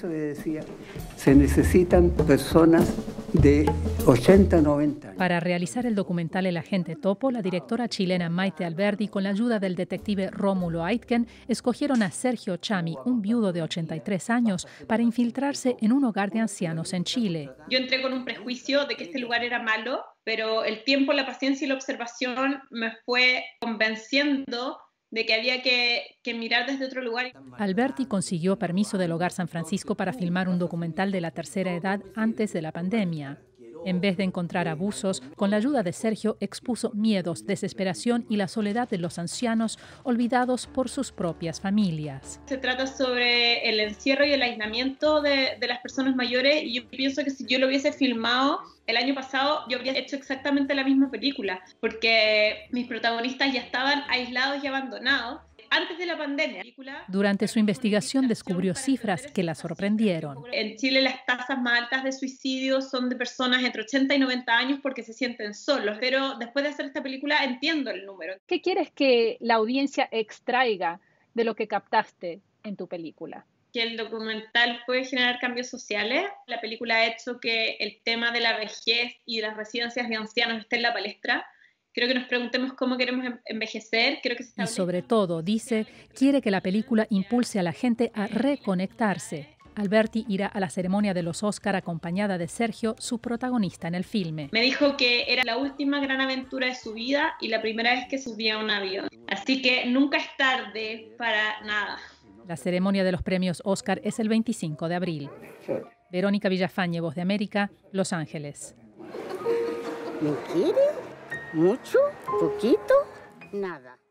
Decía, se necesitan personas de 80, 90 años. Para realizar el documental El Agente Topo, la directora chilena Maite Alberdi, con la ayuda del detective Rómulo Aitken, escogieron a Sergio Chami, un viudo de 83 años, para infiltrarse en un hogar de ancianos en Chile. Yo entré con un prejuicio de que este lugar era malo, pero el tiempo, la paciencia y la observación me fue convenciendo de que había que mirar desde otro lugar. Alberti consiguió permiso del Hogar San Francisco para filmar un documental de la tercera edad antes de la pandemia. En vez de encontrar abusos, con la ayuda de Sergio expuso miedos, desesperación y la soledad de los ancianos olvidados por sus propias familias. Se trata sobre el encierro y el aislamiento de las personas mayores, y yo pienso que si yo lo hubiese filmado el año pasado, yo habría hecho exactamente la misma película, porque mis protagonistas ya estaban aislados y abandonados antes de la pandemia. Durante su investigación descubrió cifras que la sorprendieron. En Chile las tasas más altas de suicidio son de personas entre 80 y 90 años porque se sienten solos, pero después de hacer esta película entiendo el número. ¿Qué quieres que la audiencia extraiga de lo que captaste en tu película? Que el documental puede generar cambios sociales. La película ha hecho que el tema de la vejez y de las residencias de ancianos esté en la palestra. Creo que nos preguntemos cómo queremos envejecer. Creo que se está... Y sobre todo, dice, quiere que la película impulse a la gente a reconectarse. Alberti irá a la ceremonia de los Óscar acompañada de Sergio, su protagonista en el filme. Me dijo que era la última gran aventura de su vida y la primera vez que subía a un avión. Así que nunca es tarde para nada. La ceremonia de los premios Óscar es el 25 de abril. Verónica Villafañe, Voz de América, Los Ángeles. ¿Lo quiere? ¿Mucho? ¿Poquito? Nada.